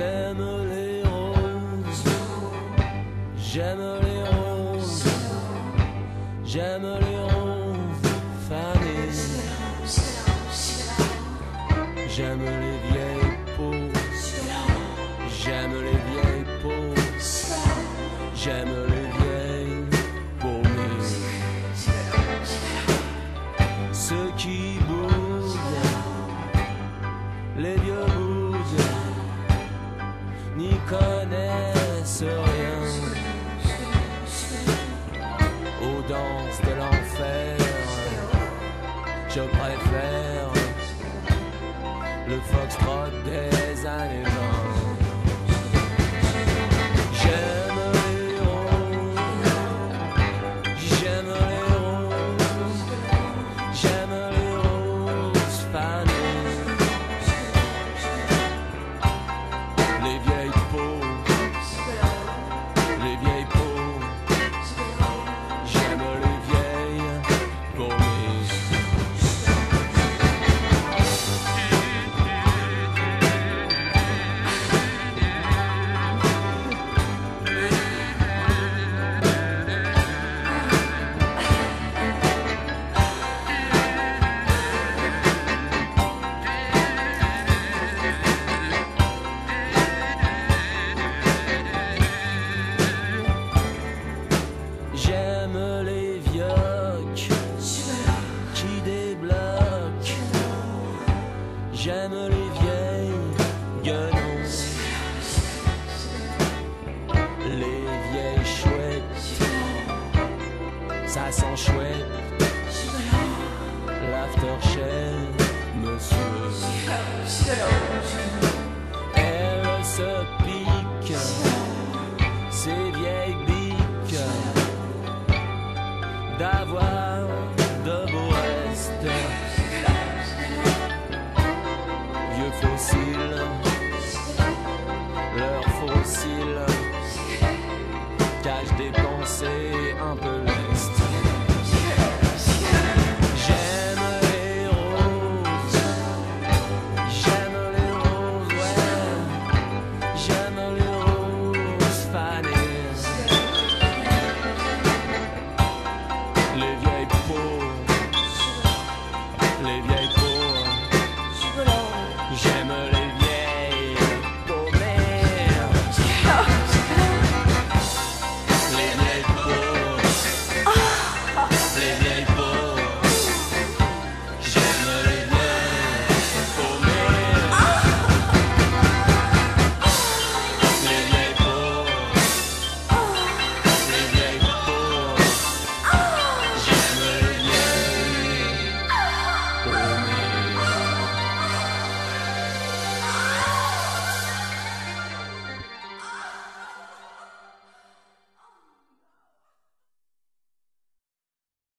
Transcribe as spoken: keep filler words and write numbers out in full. J'aime les roses, j'aime les roses, j'aime les roses fanées, j'aime les vieilles peaux, j'aime les vieilles peaux, j'aime les vieilles paumées. Ceux qui boudent, les vieux boudent, n'y connaissent rien aux danses de l'enfer. Je préfère le foxtrot des années vingt. J'aime les vieux qui débloquent, j'aime les vieilles guenons, les vieilles chouettes, ça sent chouette, l'aftershave, monsieur.